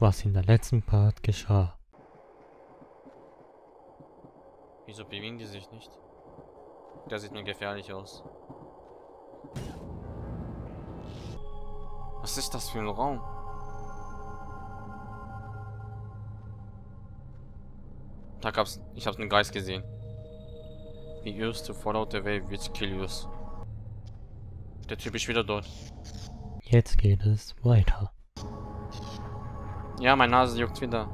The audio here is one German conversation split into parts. was in der letzten Part geschah. Wieso bewegen die sich nicht? Der sieht mir gefährlich aus. Was ist das für ein Raum? Da gab's... Ich habe einen Geist gesehen. He used to follow the way with Killius. Der Typ ist wieder dort. Jetzt geht es weiter. Ja, meine Nase juckt wieder.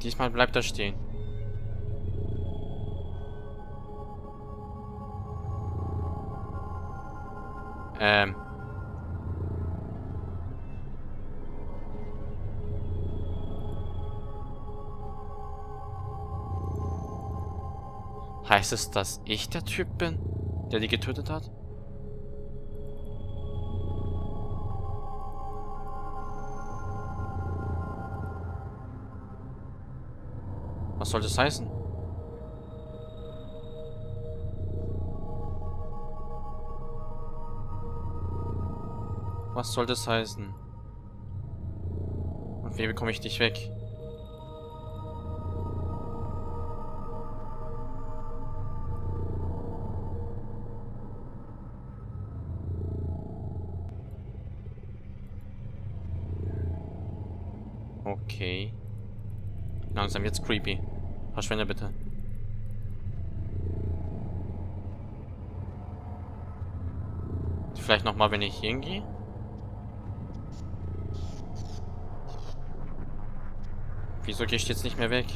Diesmal bleibt er stehen. Heißt es, dass ich der Typ bin, der die getötet hat? Was soll das heißen? Was soll das heißen? Und wie bekomme ich dich weg? Okay. Langsam jetzt creepy. Verschwinde bitte. Vielleicht nochmal, wenn ich hingehe? Wieso gehe ich jetzt nicht mehr weg?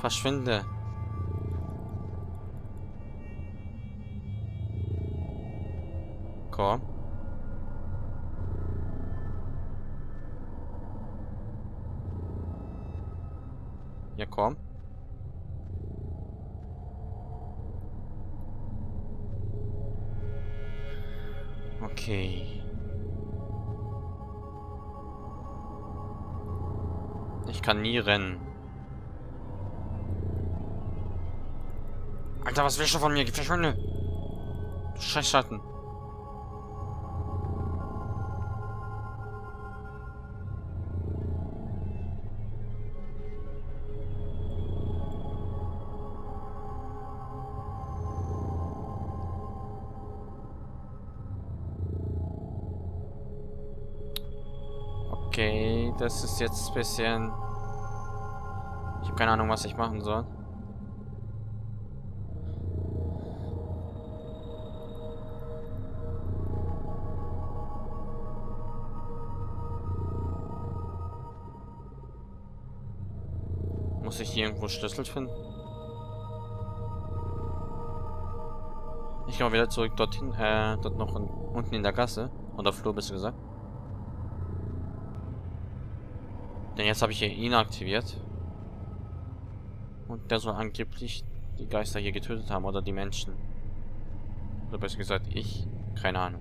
Verschwinde. Komm. Ja, komm. Okay. Ich kann nie rennen. Alter, was willst du von mir? Verschwinde! Du scheiß Schatten. Okay, das ist jetzt ein bisschen... Ich habe keine Ahnung, was ich machen soll. Muss ich hier irgendwo Schlüssel finden? Ich komme wieder zurück dorthin, dort noch unten in der Gasse. Oder Flur, besser gesagt. Denn jetzt habe ich hier ihn aktiviert. Und der soll angeblich die Geister hier getötet haben. Oder die Menschen. Oder besser gesagt, ich. Keine Ahnung.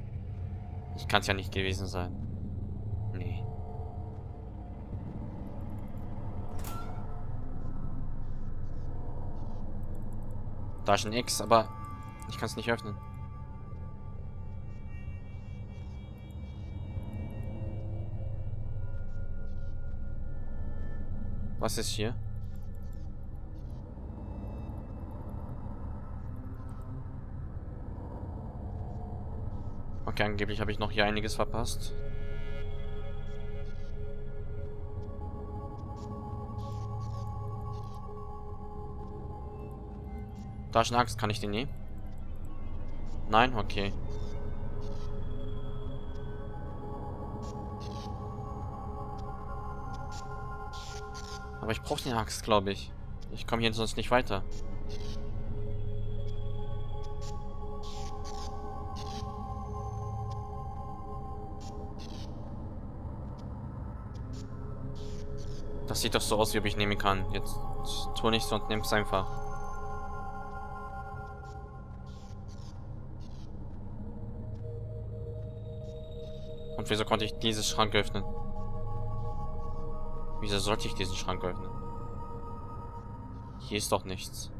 Ich kann es ja nicht gewesen sein. Nee. Da ist ein X, aber ich kann es nicht öffnen. Was ist hier? Okay, angeblich habe ich noch hier einiges verpasst. Da ist eine Axt, kann ich die nehmen? Nein, okay. Aber ich brauche den Axt, glaube ich. Ich komme hier sonst nicht weiter. Das sieht doch so aus, wie ob ich nehmen kann. Jetzt tu nichts und nimm's einfach. Und wieso konnte ich diesen Schrank öffnen? Wieso sollte ich diesen Schrank öffnen? Hier ist doch nichts.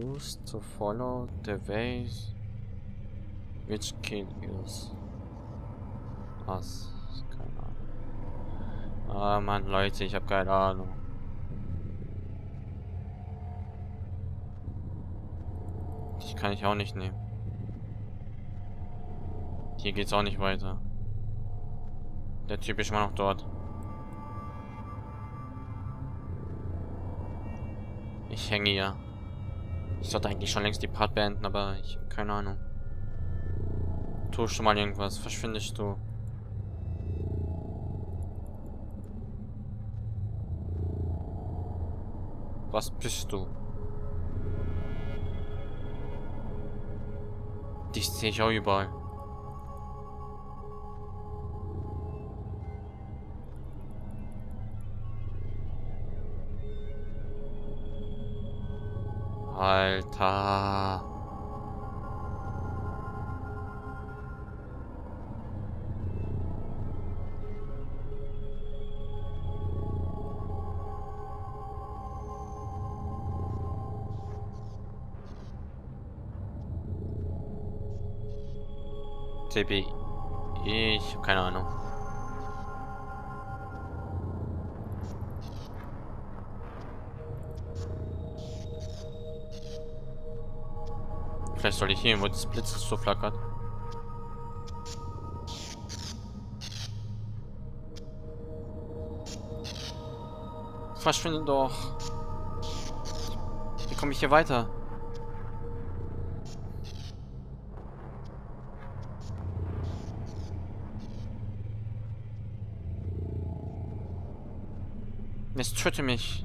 used to follow the ways which Killius us. Keine Ahnung. Ah, Mann, Leute, ich habe keine Ahnung. Die kann ich auch nicht nehmen. Hier geht's auch nicht weiter. Der Typ ist immer noch dort. Ich hänge hier. Ich sollte eigentlich schon längst die Part beenden, aber ich habe keine Ahnung. Tust du mal irgendwas? Verschwindest du? Was bist du? Dich sehe ich auch überall. Alter. CP. Ich hab keine Ahnung. Vielleicht soll ich hier, wo das Blitz so flackert. Verschwinde doch. Wie komme ich hier weiter? Es töte mich.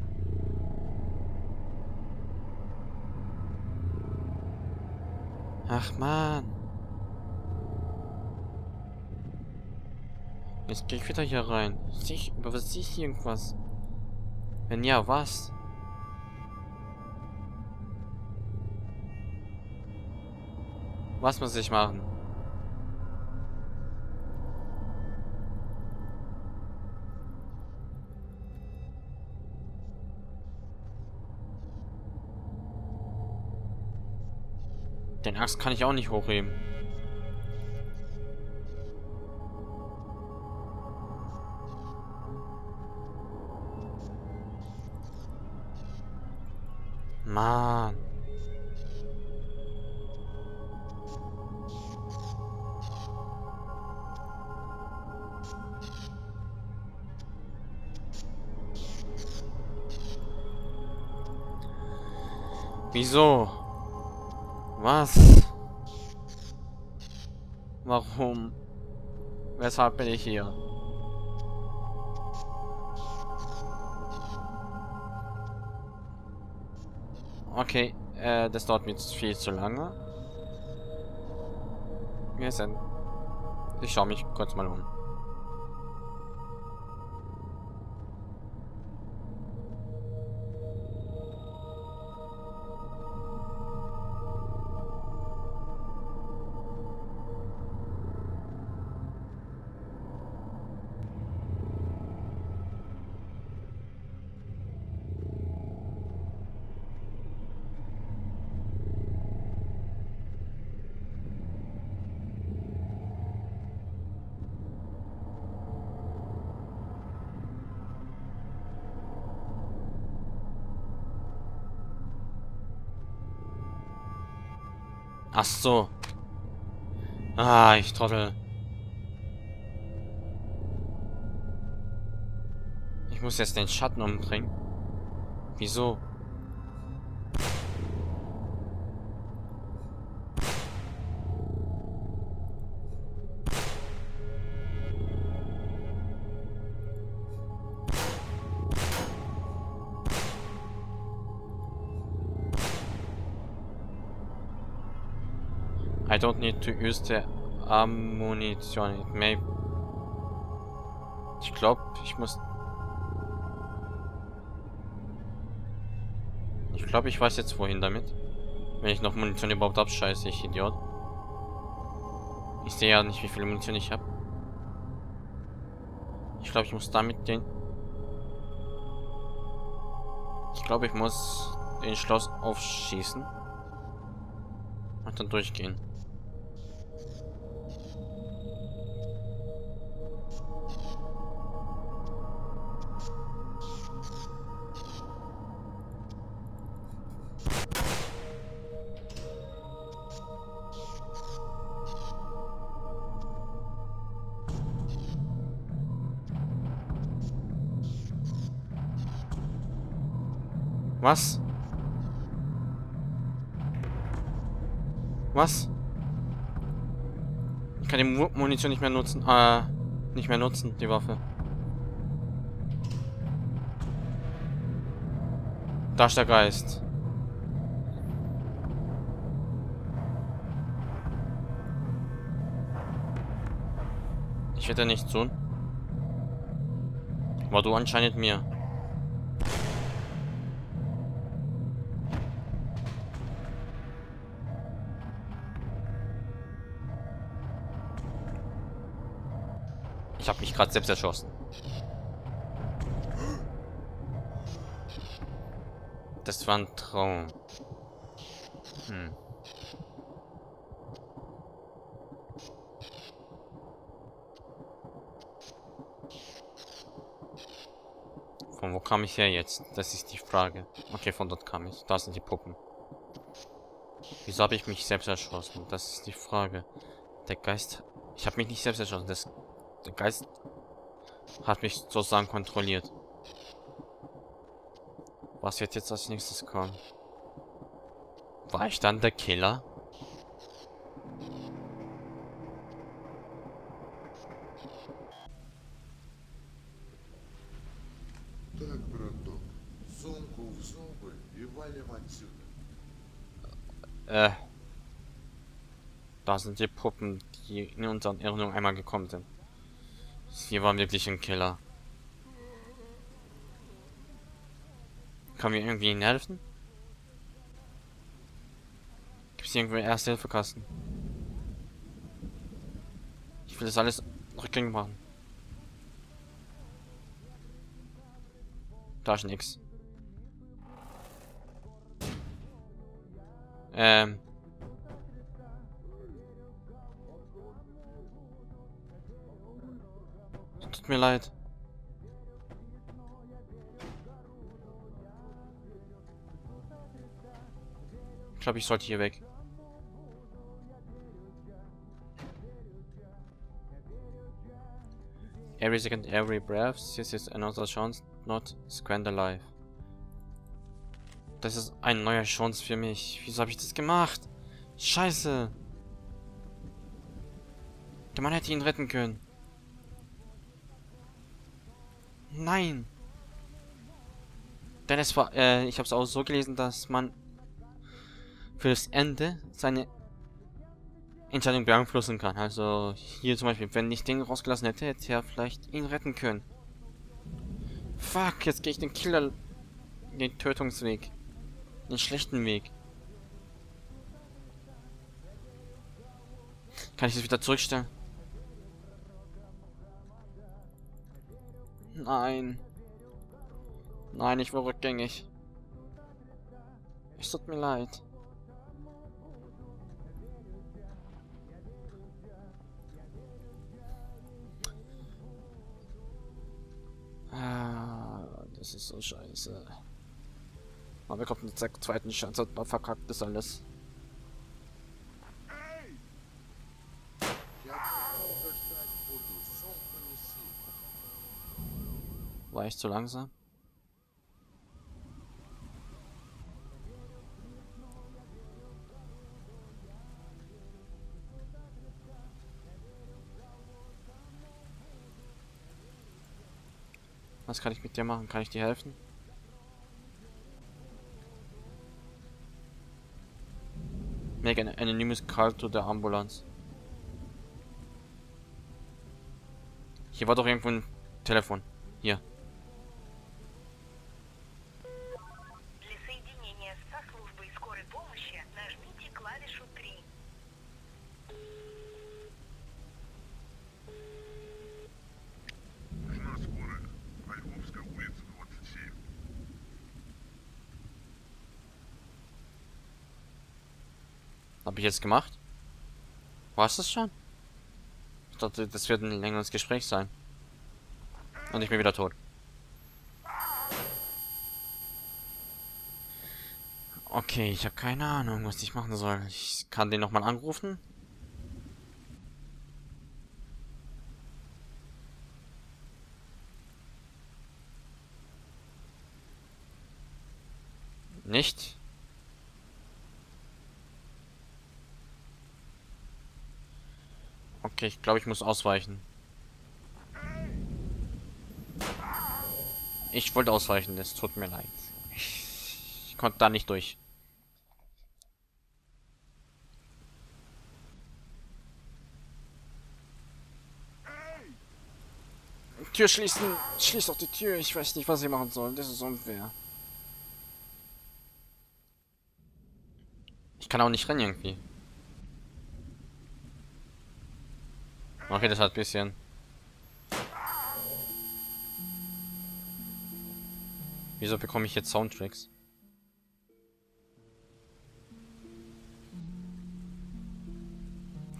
Ach man. Jetzt gehe ich wieder hier rein. Sehe ich irgendwas? Wenn ja, was? Was muss ich machen? Den Axt kann ich auch nicht hochheben. Mann. Wieso? Was? Warum? Weshalb bin ich hier? Okay, das dauert mir viel zu lange. Mir ist ein... Ich schaue mich kurz mal um. Ach so. Ah, ich Trottel. Ich muss jetzt den Schatten umbringen. Wieso? I don't need to use the ammunition. It may... Ich glaube, ich muss... Ich glaube, ich weiß jetzt wohin damit. Wenn ich noch Munition überhaupt abscheiße, ich Idiot. Ich sehe ja nicht, wie viel Munition ich habe. Ich glaube, ich muss damit den... Ich glaube, ich muss den Schloss aufschießen und dann durchgehen. Was? Was? Ich kann die Munition nicht mehr nutzen. Die Waffe. Da ist der Geist. Ich hätte nichts tun. Aber du anscheinend mir. Ich habe mich gerade selbst erschossen. Das war ein Traum. Von wo kam ich her jetzt? Das ist die Frage. Okay, von dort kam ich. Da sind die Puppen. Wieso habe ich mich selbst erschossen? Das ist die Frage. Der Geist... Ich habe mich nicht selbst erschossen. Der Geist hat mich sozusagen kontrolliert. Was wird jetzt als nächstes kommen? War ich dann der Killer? Da sind die Puppen, die in unseren Erinnerungen einmal gekommen sind. Hier war wirklich ein Killer. Kann mir irgendwie ihnen helfen? Gibt es irgendwo einen Erste-Hilfe-Kasten? Ich will das alles rückgängig machen. Da ist nix. Tut mir leid. Ich glaube, ich sollte hier weg. Every second, every breath, this is another chance not squander life. Das ist ein neuer Chance für mich. Wieso habe ich das gemacht? Scheiße. Der Mann hätte ihn retten können. Nein! Denn es war, ich habe es auch so gelesen, dass man für das Ende seine Entscheidung beeinflussen kann. Also hier zum Beispiel, wenn ich den rausgelassen hätte, hätte er vielleicht ihn retten können. Fuck, jetzt gehe ich den Killer, den Tötungsweg, den schlechten Weg. Kann ich das wieder zurückstellen? Nein. Nein, ich war rückgängig. Es tut mir leid. Das ist so scheiße. Aber wir kommen jetzt zur zweiten Chance, hat man verkackt das alles. War ich zu langsam? Was kann ich mit dir machen? Kann ich dir helfen? Make an anonymous call to the ambulance. Hier war doch irgendwo ein Telefon. Hier. Habe ich jetzt gemacht? War es das schon? Ich dachte, das wird ein längeres Gespräch sein. Und ich bin wieder tot. Okay, ich habe keine Ahnung, was ich machen soll. Ich kann den nochmal anrufen. Nicht. Okay, ich glaube, ich muss ausweichen. Ich wollte ausweichen, es tut mir leid. Ich konnte da nicht durch. Tür schließen! Schließ doch die Tür! Ich weiß nicht, was ich machen soll. Das ist unfair. Ich kann auch nicht rennen irgendwie. Okay, das hat ein bisschen. Wieso bekomme ich jetzt Soundtracks?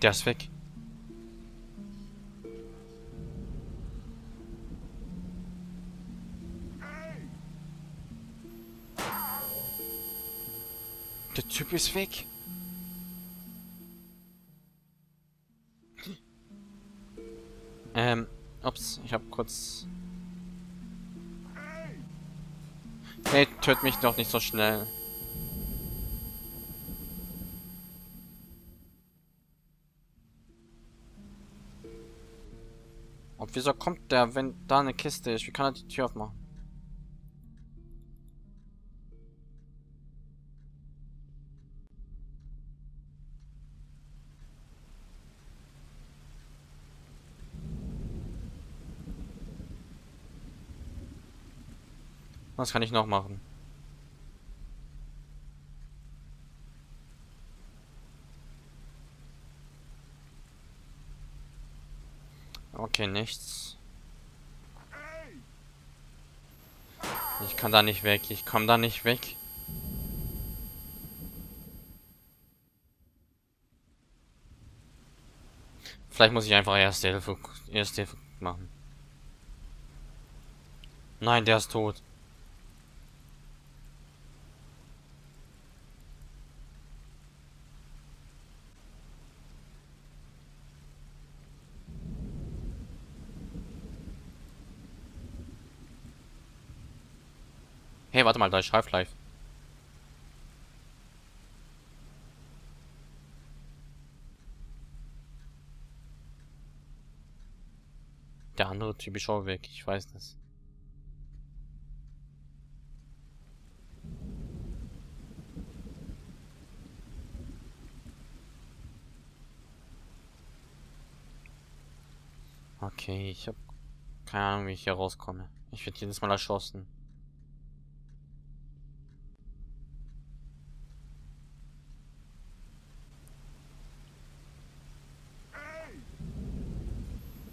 Der ist weg. Der Typ ist weg. Ups, ich habe kurz... Hey, töt mich doch nicht so schnell. Und wieso kommt der, wenn da eine Kiste ist? Wie kann er die Tür aufmachen? Was kann ich noch machen? Okay, nichts. Ich kann da nicht weg. Ich komme da nicht weg. Vielleicht muss ich einfach Erste Hilfe machen. Nein, der ist tot. Hey, warte mal, da ist Half-Life. Der andere Typ ist auch weg, ich weiß das. Okay, ich habe keine Ahnung, wie ich hier rauskomme. Ich werde jedes Mal erschossen.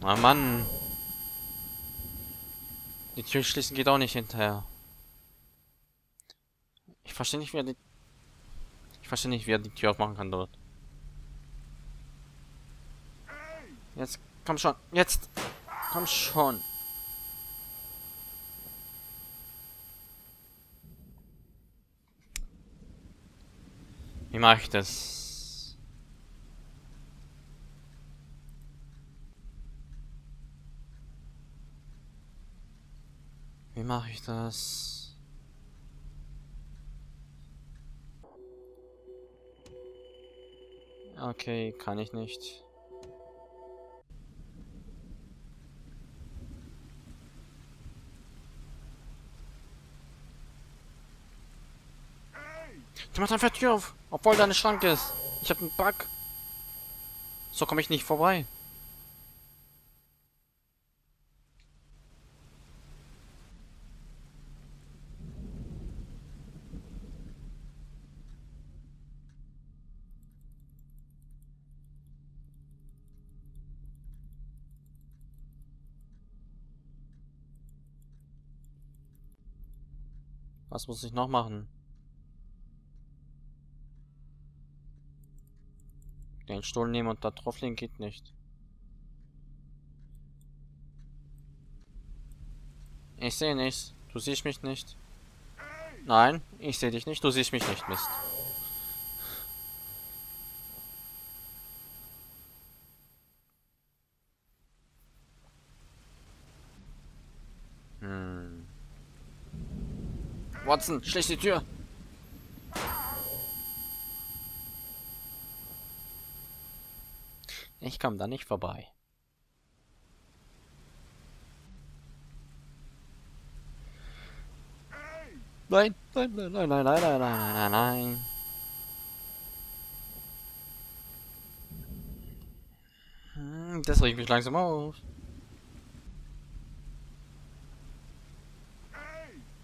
Oh Mann. Die Tür schließen geht auch nicht hinterher. Ich verstehe nicht, wie er die Tür aufmachen kann dort. Jetzt, komm schon. Jetzt. Komm schon. Wie mache ich das? Wie mache ich das? Okay, kann ich nicht. Du machst einfach die Tür auf, obwohl da eine Schranke ist. Ich habe einen Bug. So komme ich nicht vorbei. Was muss ich noch machen? Den Stuhl nehmen und da drauf legen geht nicht. Ich sehe nichts. Du siehst mich nicht. Nein, ich sehe dich nicht. Du siehst mich nicht, Mist. Watson, schließ die Tür. Ich kam da nicht vorbei. Nein, nein, nein, nein, nein, nein, nein, nein, nein, nein. Das regt mich langsam auf.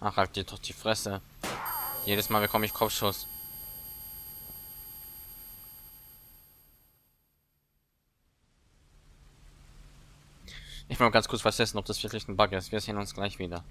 Ach, halt dir doch die Fresse. Jedes Mal bekomme ich Kopfschuss. Ich will mal ganz kurz was testen, ob das wirklich ein Bug ist. Wir sehen uns gleich wieder.